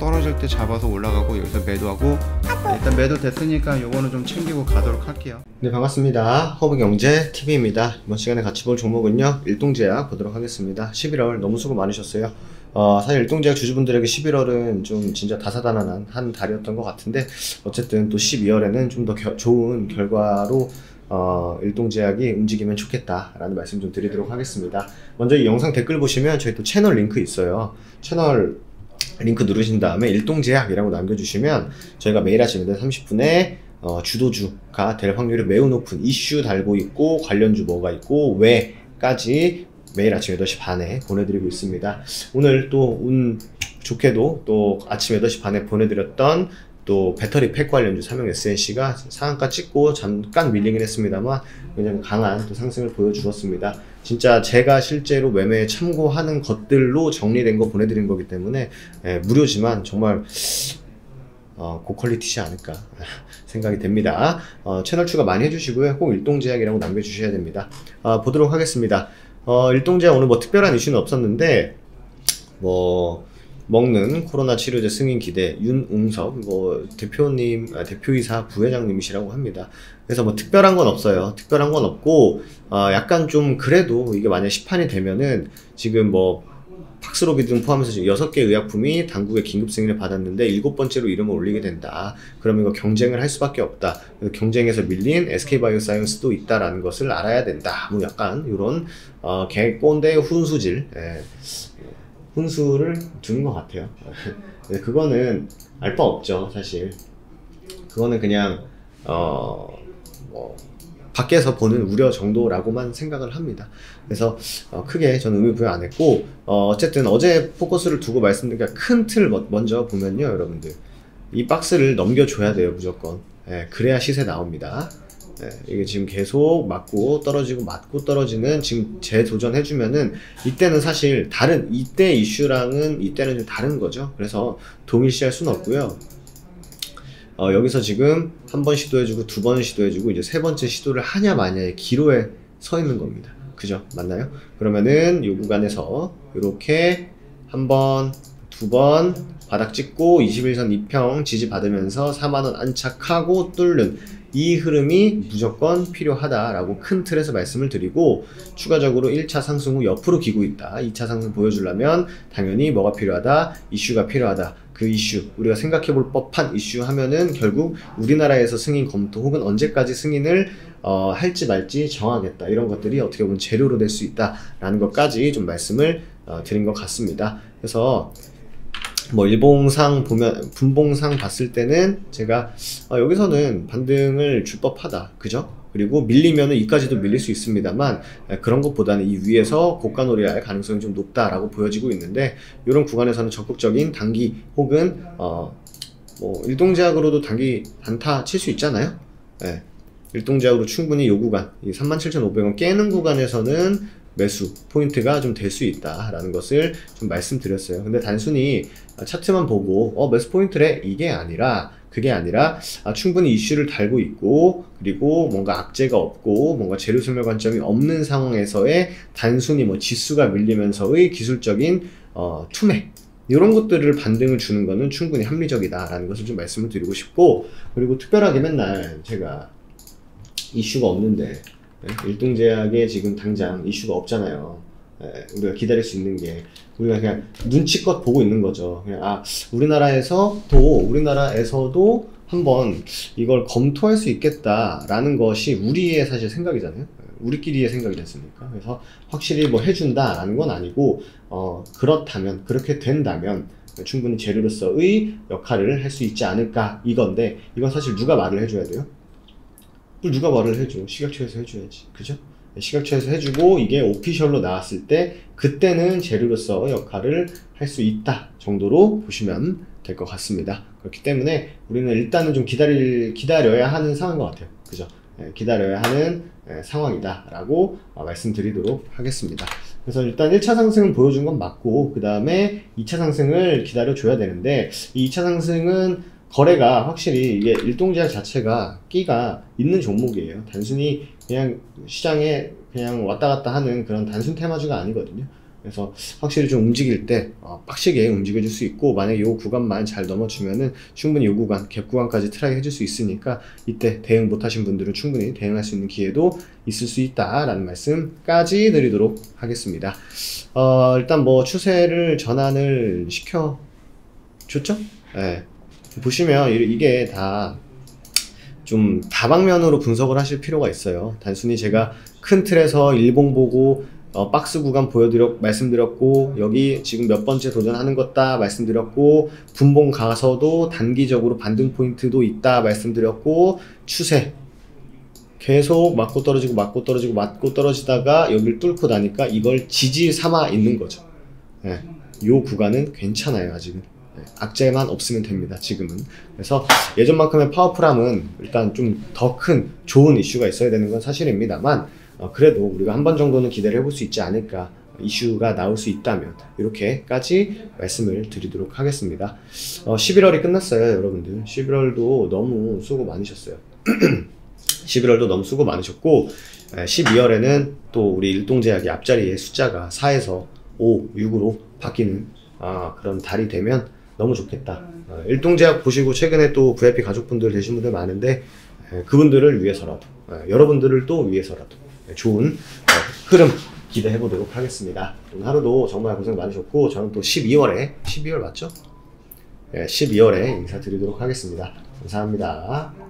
떨어질 때 잡아서 올라가고 여기서 매도하고. 네, 일단 매도 됐으니까 요거는 좀 챙기고 가도록 할게요. 네, 반갑습니다. 허브경제TV입니다. 이번 시간에 같이 볼 종목은요, 일동제약 보도록 하겠습니다. 11월 너무 수고 많으셨어요. 사실 일동제약 주주분들에게 11월은 좀 진짜 다사다난한 한 달이었던 것 같은데, 어쨌든 또 12월에는 좀 더 좋은 결과로 일동제약이 움직이면 좋겠다라는 말씀 좀 드리도록 하겠습니다. 먼저 이 영상 댓글 보시면 저희 또 채널 링크 있어요. 채널 링크 누르신 다음에 일동제약이라고 남겨주시면 저희가 매일 아침 8:30에 주도주가 될 확률이 매우 높은 이슈 달고 있고, 관련주 뭐가 있고, 왜까지 매일 아침 8:30에 보내드리고 있습니다. 오늘 또 운 좋게도 또 아침 8:30에 보내드렸던 또 배터리 팩 관련주 삼형SNC가 상한가 찍고 잠깐 밀리긴 했습니다만 굉장히 강한 또 상승을 보여주었습니다. 진짜 제가 실제로 매매에 참고하는 것들로 정리된 거 보내드린 거기 때문에, 무료지만 정말 고퀄리티지 않을까 생각이 됩니다. 채널 추가 많이 해주시고요. 꼭 일동제약이라고 남겨주셔야 됩니다. 보도록 하겠습니다. 일동제약 오늘 뭐 특별한 이슈는 없었는데, 뭐 먹는 코로나 치료제 승인 기대 윤웅섭 뭐 대표님, 대표이사 부회장님이시라고 합니다. 그래서 뭐 특별한 건 없어요. 특별한 건 없고, 약간 좀 그래도 이게 만약 시판이 되면은 지금 뭐 팍스로비드 포함해서 지금 6개 의약품이 당국의 긴급 승인을 받았는데 7번째로 이름을 올리게 된다. 그럼 이거 경쟁을 할 수밖에 없다. 경쟁에서 밀린 SK바이오사이언스도 있다라는 것을 알아야 된다. 뭐 약간 이런 꼰대 훈수질, 훈수를 두는 것 같아요. 근데 그거는 알 바 없죠, 사실. 그거는 그냥 뭐 밖에서 보는 우려 정도라고만 생각을 합니다. 그래서 크게 저는 의미 부여 안 했고, 어쨌든 어제 포커스를 두고 말씀드린 큰 틀 먼저 보면요, 여러분들 이 박스를 넘겨줘야 돼요, 무조건. 예, 그래야 시세 나옵니다. 네, 이게 지금 계속 맞고 떨어지고 맞고 떨어지는, 지금 재도전해주면은 이때는 사실 다른, 이때 이슈랑은 이때는 좀 다른 거죠. 그래서 동일시할 수는 없고요. 여기서 지금 한 번 시도해주고 두 번 시도해주고 이제 3번째 시도를 하냐 마냐의 기로에 서 있는 겁니다. 그죠? 맞나요? 그러면은 요 구간에서 이렇게 한 번, 두 번 바닥 찍고 21선 이평 지지 받으면서 4만원 안착하고 뚫는 이 흐름이 무조건 필요하다라고 큰 틀에서 말씀을 드리고, 추가적으로 1차 상승 후 옆으로 기고 있다, 2차 상승 보여주려면 당연히 뭐가 필요하다, 이슈가 필요하다. 그 이슈, 우리가 생각해볼 법한 이슈 하면은 결국 우리나라에서 승인 검토 혹은 언제까지 승인을 할지 말지 정하겠다, 이런 것들이 어떻게 보면 재료로 될 수 있다라는 것까지 좀 말씀을 드린 것 같습니다. 그래서 뭐 일봉상 보면, 분봉상 봤을 때는 제가 여기서는 반등을 줄법하다, 그죠? 그리고 밀리면은 이까지도 밀릴 수 있습니다만, 그런 것보다는 이 위에서 고가놀이할 가능성이 좀 높다라고 보여지고 있는데, 이런 구간에서는 적극적인 단기 혹은 뭐 일동제약으로도 단기 단타 칠 수 있잖아요. 예, 일동제약으로 충분히 요 구간, 이 37,500원 깨는 구간에서는 매수 포인트가 좀 될 수 있다라는 것을 좀 말씀드렸어요. 근데 단순히 차트만 보고 매수 포인트래, 이게 아니라, 그게 아니라 충분히 이슈를 달고 있고, 그리고 뭔가 악재가 없고 뭔가 재료 소멸 관점이 없는 상황에서의 단순히 뭐 지수가 밀리면서의 기술적인 투매, 이런 것들을 반등을 주는 거는 충분히 합리적이다라는 것을 좀 말씀을 드리고 싶고, 그리고 특별하게 맨날 제가 이슈가 없는데, 일동제약에 지금 당장 이슈가 없잖아요. 우리가 기다릴 수 있는 게, 우리가 그냥 눈치껏 보고 있는 거죠. 그냥 우리나라에서도 한번 이걸 검토할 수 있겠다라는 것이 우리의 사실 생각이잖아요. 우리끼리의 생각이지 않습니까? 그래서 확실히 뭐 해준다라는 건 아니고, 그렇다면, 그렇게 된다면 충분히 재료로서의 역할을 할 수 있지 않을까, 이건데, 이건 사실 누가 말을 해줘야 돼요? 누가 말을 해줘? 식약처에서 해줘야지, 그죠? 식약처에서 해주고 이게 오피셜로 나왔을 때, 그때는 재료로서 역할을 할 수 있다 정도로 보시면 될 것 같습니다. 그렇기 때문에 우리는 일단은 좀 기다려야 하는 상황인 것 같아요, 그죠? 기다려야 하는 상황이다 라고 말씀드리도록 하겠습니다. 그래서 일단 1차 상승은 보여준 건 맞고, 그 다음에 2차 상승을 기다려줘야 되는데, 이 2차 상승은 거래가 확실히, 이게 일동제약 자체가 끼가 있는 종목이에요. 단순히 그냥 시장에 그냥 왔다 갔다 하는 그런 단순 테마주가 아니거든요. 그래서 확실히 좀 움직일 때 빡시게 움직여줄 수 있고, 만약에 요 구간만 잘 넘어주면은 충분히 요 구간, 갭 구간까지 트라이 해줄 수 있으니까 이때 대응 못하신 분들은 충분히 대응할 수 있는 기회도 있을 수 있다라는 말씀까지 드리도록 하겠습니다. 일단 뭐 추세를 전환을 시켜줬죠? 네. 보시면 이게 다 좀 다방면으로 분석을 하실 필요가 있어요. 단순히 제가 큰 틀에서 일봉 보고 박스 구간 말씀드렸고, 여기 지금 몇 번째 도전하는 것다 말씀드렸고, 분봉 가서도 단기적으로 반등 포인트도 있다 말씀드렸고, 추세 계속 맞고 떨어지고 맞고 떨어지고 맞고 떨어지다가 여기를 뚫고 나니까 이걸 지지 삼아 있는 거죠. 예, 요 구간은 괜찮아요. 아직은 악재만 없으면 됩니다, 지금은. 그래서 예전만큼의 파워풀함은 일단 좀 더 큰 좋은 이슈가 있어야 되는 건 사실입니다만, 그래도 우리가 한 번 정도는 기대를 해볼 수 있지 않을까, 이슈가 나올 수 있다면, 이렇게까지 말씀을 드리도록 하겠습니다. 11월이 끝났어요, 여러분들. 11월도 너무 수고 많으셨어요. 11월도 너무 수고 많으셨고, 12월에는 또 우리 일동제약의 앞자리의 숫자가 4에서 5, 6으로 바뀌는 그런 달이 되면 너무 좋겠다. 일동제약 보시고 최근에 또 VIP 가족분들 되신 분들 많은데, 그분들을 위해서라도, 여러분들을 또 위해서라도 좋은 흐름 기대해보도록 하겠습니다. 오늘 하루도 정말 고생 많으셨고, 저는 또 12월에 맞죠? 12월에 인사드리도록 하겠습니다. 감사합니다.